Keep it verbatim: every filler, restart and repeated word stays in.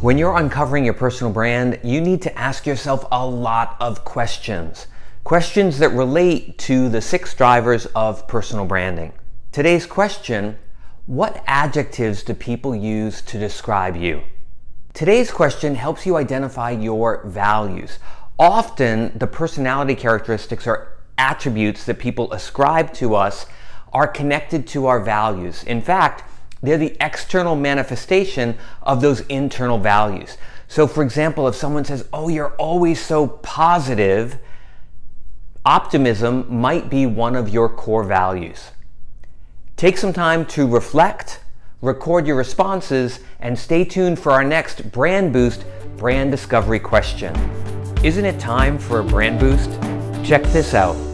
When you're uncovering your personal brand, you need to ask yourself a lot of questions. Questions that relate to the six drivers of personal branding. Today's question, what adjectives do people use to describe you? Today's question helps you identify your values. Often, the personality characteristics or attributes that people ascribe to us are connected to our values. In fact, they're the external manifestation of those internal values. So for example, if someone says, oh, you're always so positive, optimism might be one of your core values. Take some time to reflect, record your responses, and stay tuned for our next Brand Boost Brand Discovery question. Isn't it time for a Brand Boost? Check this out.